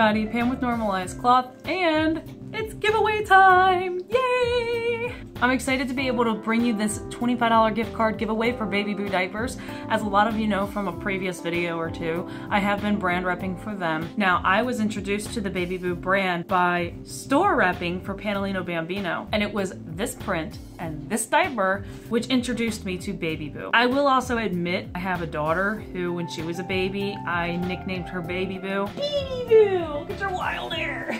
everybody, Pam with Normalize Cloth, and it's giveaway time! Yay! I'm excited to be able to bring you this $25 gift card giveaway for Bebeboo Diapers. As a lot of you know from a previous video or two, I have been brand repping for them. Now, I was introduced to the Bebeboo brand by store repping for Pannolino Bambino, and it was this print and this diaper which introduced me to Bebeboo. I will also admit I have a daughter who, when she was a baby, I nicknamed her Bebeboo. Bebeboo! Look at your wild hair!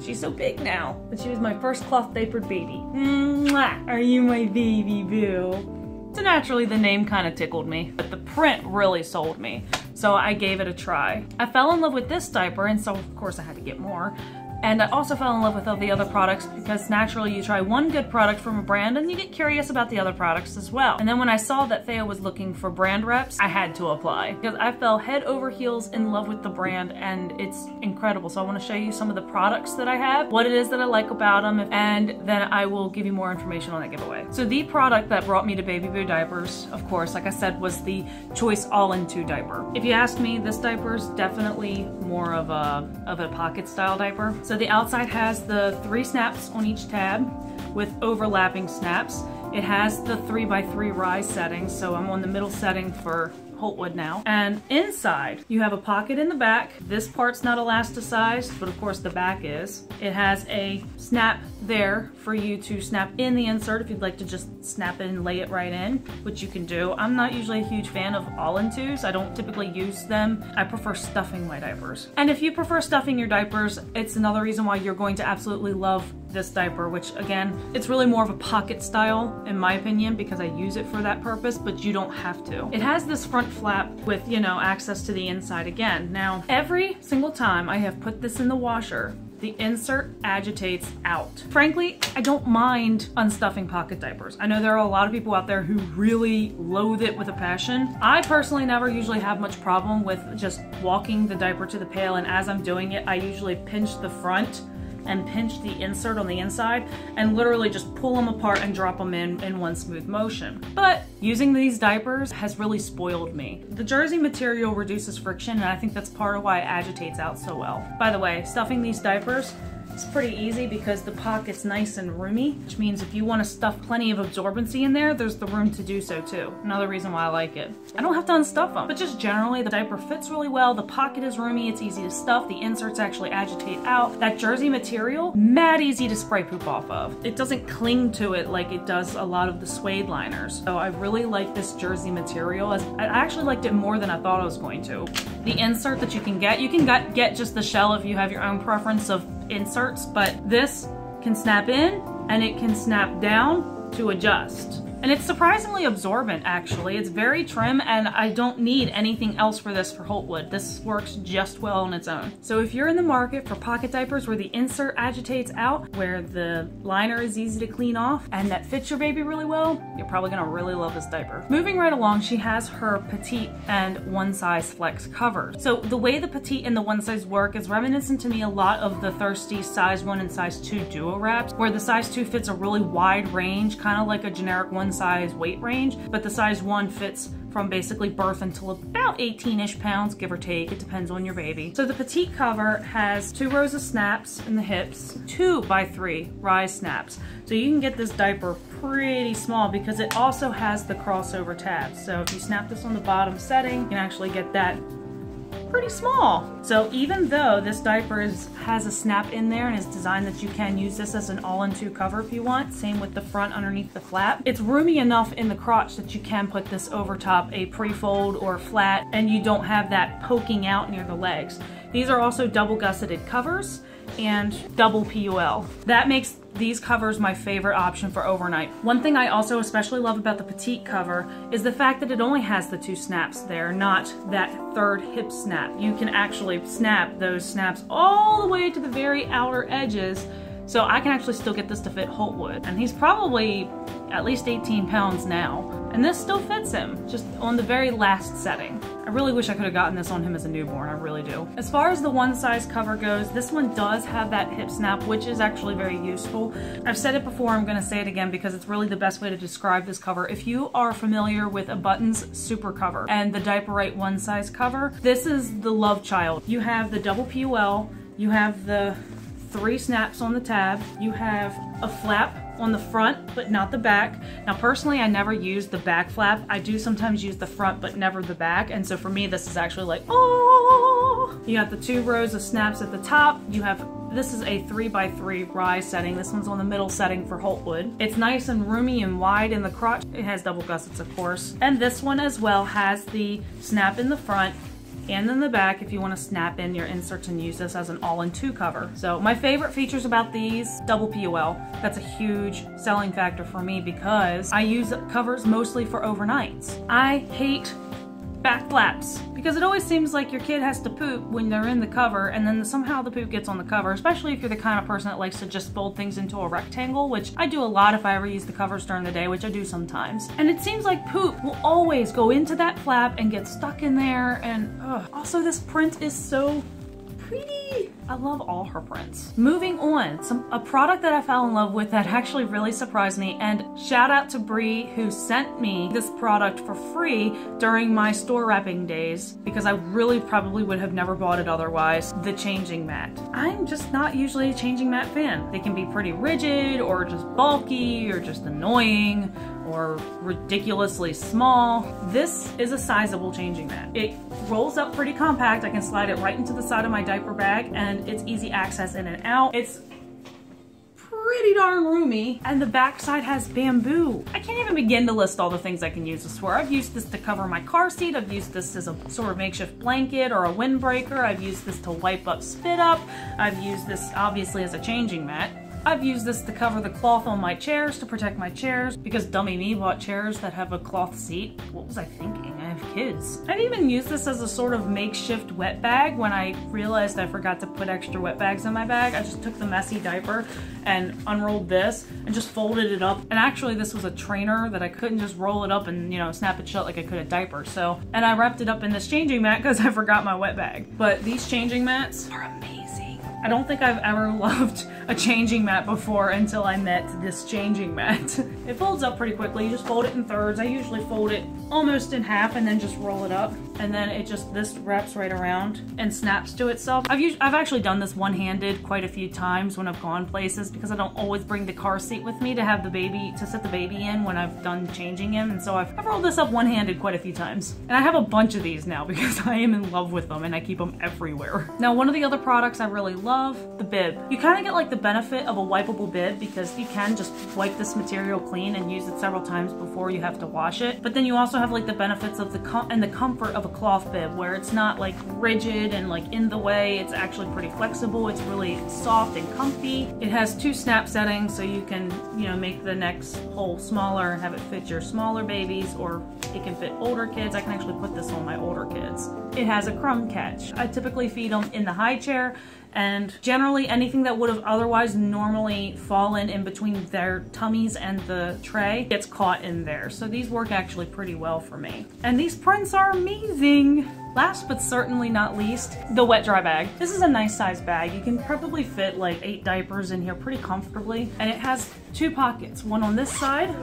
She's so big now, but she was my first cloth diapered baby. Mwah! Are you my baby boo? So naturally the name kind of tickled me, but the print really sold me, so I gave it a try. I fell in love with this diaper, and so of course I had to get more. And I also fell in love with all the other products because naturally you try one good product from a brand and you get curious about the other products as well. And then when I saw that Thea was looking for brand reps, I had to apply because I fell head over heels in love with the brand and it's incredible. So I want to show you some of the products that I have, what it is that I like about them, and then I will give you more information on that giveaway. So the product that brought me to Bebeboo Diapers, of course, like I said, was the Choice All-in-2 diaper. If you ask me, this diaper is definitely more of a pocket style diaper. So the outside has the 3 snaps on each tab with overlapping snaps. It has the 3x3 rise setting, so I'm on the middle setting for Holtwood now. And inside, you have a pocket in the back. This part's not elasticized, but of course the back is. It has a snap there for you to snap in the insert if you'd like to just snap it and lay it right in, which you can do. I'm not usually a huge fan of all-in-twos. I don't typically use them. I prefer stuffing my diapers. And if you prefer stuffing your diapers, it's another reason why you're going to absolutely love this diaper, which again, it's really more of a pocket style in my opinion because I use it for that purpose, but you don't have to. It has this front flap with, you know, access to the inside again. Now, every single time I have put this in the washer, the insert agitates out. Frankly, I don't mind unstuffing pocket diapers. I know there are a lot of people out there who really loathe it with a passion. I personally never usually have much problem with just walking the diaper to the pail, and as I'm doing it, I usually pinch the front and pinch the insert on the inside and literally just pull them apart and drop them in one smooth motion. But using these diapers has really spoiled me. The jersey material reduces friction, and I think that's part of why it agitates out so well. By the way, stuffing these diapers is pretty easy because the pocket's nice and roomy, which means if you want to stuff plenty of absorbency in there, there's the room to do so too. Another reason why I like it. I don't have to unstuff them, but just generally the diaper fits really well, the pocket is roomy, it's easy to stuff, the inserts actually agitate out. That jersey material, mad easy to spray poop off of. It doesn't cling to it like it does a lot of the suede liners. So I really like this jersey material. I actually liked it more than I thought I was going to. The insert that you can get just the shell if you have your own preference of inserts, but this can snap in and it can snap down to adjust. And it's surprisingly absorbent actually. It's very trim, and I don't need anything else for this for Holtwood. This works just well on its own. So if you're in the market for pocket diapers where the insert agitates out, where the liner is easy to clean off, and that fits your baby really well, you're probably gonna really love this diaper. Moving right along, she has her petite and one size flex covered. So the way the petite and the one size work is reminiscent to me a lot of the Thirsty size 1 and size 2 duo wraps, where the size 2 fits a really wide range, kind of like a generic one size weight range, but the size 1 fits from basically birth until about 18-ish pounds, give or take. It depends on your baby. So the petite cover has 2 rows of snaps in the hips, 2x3 rise snaps. So you can get this diaper pretty small because it also has the crossover tabs. So if you snap this on the bottom setting, you can actually get that pretty small. So even though this diaper has a snap in there and is designed that you can use this as an all-in-two cover if you want, same with the front underneath the flap, it's roomy enough in the crotch that you can put this over top a pre-fold or flat, and you don't have that poking out near the legs. These are also double gusseted covers and double PUL. That makes these covers my favorite option for overnight. One thing I also especially love about the petite cover is the fact that it only has the 2 snaps there, not that third hip snap. You can actually snap those snaps all the way to the very outer edges, so I can actually still get this to fit Holtwood. And he's probably at least 18 pounds now. And this still fits him, just on the very last setting. I really wish I could have gotten this on him as a newborn, I really do. As far as the one size cover goes, this one does have that hip snap, which is actually very useful. I've said it before, I'm gonna say it again because it's really the best way to describe this cover. If you are familiar with a Buttons super cover and the Diaperite one size cover, this is the love child. You have the double PUL, you have the 3 snaps on the tab, you have a flap on the front but not the back. Now personally I never use the back flap. I do sometimes use the front but never the back, and so for me this is actually like, oh! You got the 2 rows of snaps at the top. You have, this is a 3x3 rise setting. This one's on the middle setting for Holtwood. It's nice and roomy and wide in the crotch. It has double gussets of course. And this one as well has the snap in the front and in the back if you want to snap in your inserts and use this as an all-in-two cover. So my favorite features about these, double PUL. That's a huge selling factor for me because I use covers mostly for overnights. I hate back flaps because it always seems like your kid has to poop when they're in the cover and then somehow the poop gets on the cover, especially if you're the kind of person that likes to just fold things into a rectangle, which I do a lot if I ever use the covers during the day, which I do sometimes. And it seems like poop will always go into that flap and get stuck in there, and ugh. Also this print is so pretty. I love all her prints. Moving on, a product that I fell in love with that actually really surprised me, and shout out to Bree who sent me this product for free during my store wrapping days because I really probably would have never bought it otherwise, the changing mat. I'm just not usually a changing mat fan. They can be pretty rigid or just bulky or just annoying or ridiculously small. This is a sizable changing mat. It rolls up pretty compact. I can slide it right into the side of my diaper bag and it's easy access in and out. It's pretty darn roomy, and the backside has bamboo. I can't even begin to list all the things I can use this for. I've used this to cover my car seat, I've used this as a sort of makeshift blanket or a windbreaker, I've used this to wipe up spit up, I've used this obviously as a changing mat. I've used this to cover the cloth on my chairs to protect my chairs because dummy me bought chairs that have a cloth seat. What was I thinking? I have kids. I've even used this as a sort of makeshift wet bag when I realized I forgot to put extra wet bags in my bag. I just took the messy diaper and unrolled this and just folded it up. And actually this was a trainer that I couldn't just roll it up and, you know, snap it shut like I could a diaper. So, and I wrapped it up in this changing mat because I forgot my wet bag. But these changing mats are amazing. I don't think I've ever loved a changing mat before until I met this changing mat. It folds up pretty quickly. You just fold it in thirds. I usually fold it almost in half and then just roll it up. And then it just, this wraps right around and snaps to itself. I've actually done this one-handed quite a few times when I've gone places because I don't always bring the car seat with me to have the baby, to set the baby in when I've done changing him. And so I've rolled this up one-handed quite a few times. And I have a bunch of these now because I am in love with them and I keep them everywhere. Now, one of the other products I really love, the bib. You kind of get like the benefit of a wipeable bib because you can just wipe this material clean and use it several times before you have to wash it. But then you also have like the benefits of the comfort of a cloth bib where it's not like rigid and like in the way. It's actually pretty flexible. It's really soft and comfy. It has 2 snap settings so you can, you know, make the next hole smaller and have it fit your smaller babies, or it can fit older kids. I can actually put this on my older kids. It has a crumb catch. I typically feed them in the high chair, and generally anything that would have otherwise normally fallen in between their tummies and the tray gets caught in there. So these work actually pretty well for me. And these prints are amazing! Last but certainly not least, the wet dry bag. This is a nice size bag. You can probably fit like 8 diapers in here pretty comfortably. And it has 2 pockets, one on this side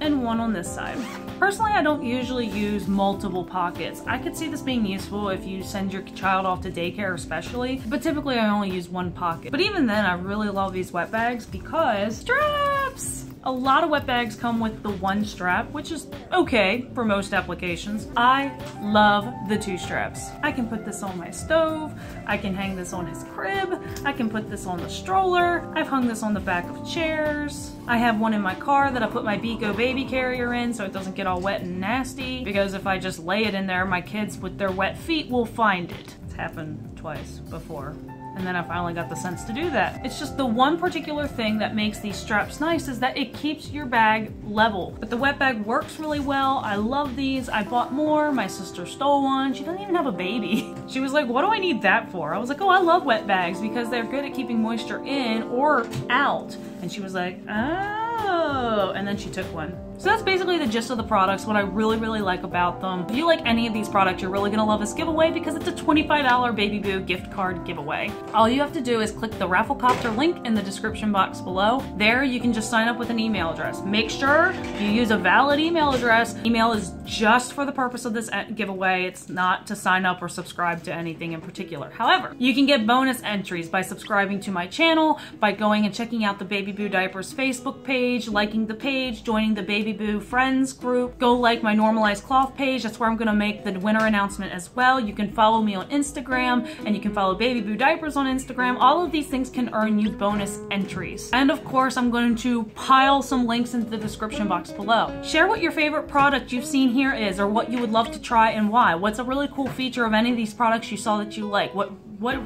and one on this side. Personally, I don't usually use multiple pockets. I could see this being useful if you send your child off to daycare especially, but typically I only use one pocket. But even then, I really love these wet bags because straps! A lot of wet bags come with the 1 strap, which is okay for most applications. I love the 2 straps. I can put this on my stove, I can hang this on his crib, I can put this on the stroller, I've hung this on the back of chairs. I have one in my car that I put my Beco baby carrier in so it doesn't get all wet and nasty, because if I just lay it in there, my kids with their wet feet will find it. It's happened twice before. And then I finally got the sense to do that. It's just the one particular thing that makes these straps nice is that it keeps your bag level. But the wet bag works really well. I love these. I bought more. My sister stole one. She doesn't even have a baby. She was like, what do I need that for? I was like, oh, I love wet bags because they're good at keeping moisture in or out. And she was like, ah. oh, and then she took one. So that's basically the gist of the products, what I really, really like about them. If you like any of these products, you're really gonna love this giveaway because it's a $25 Bebeboo gift card giveaway. All you have to do is click the Rafflecopter link in the description box below. There you can just sign up with an email address. Make sure you use a valid email address. Email is just for the purpose of this giveaway. It's not to sign up or subscribe to anything in particular. However, you can get bonus entries by subscribing to my channel, by going and checking out the Bebeboo Diapers Facebook page, liking the page, joining the Bebeboo Friends group. Go like my Normalize Cloth page. That's where I'm gonna make the winner announcement as well. You can follow me on Instagram, and you can follow Bebeboo Diapers on Instagram. All of these things can earn you bonus entries. And of course, I'm going to pile some links into the description box below. Share what your favorite product you've seen here is, or what you would love to try and why. What's a really cool feature of any of these products you saw that you like? What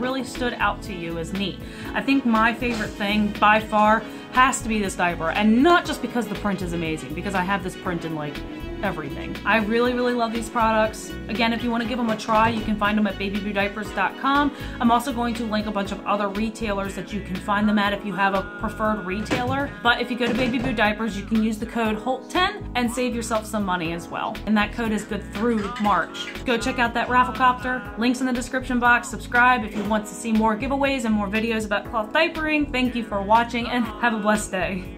really stood out to you as neat? I think my favorite thing by far has to be this diaper, and not just because the print is amazing, because I have this print in like everything. I really, really love these products. Again, if you want to give them a try, you can find them at BebebooDiapers.com. I'm also going to link a bunch of other retailers that you can find them at if you have a preferred retailer. But if you go to Bebeboo Diapers, you can use the code HOLT10 and save yourself some money as well. And that code is good through March. Go check out that Rafflecopter. Links in the description box. Subscribe if you want to see more giveaways and more videos about cloth diapering. Thank you for watching and have a blessed day.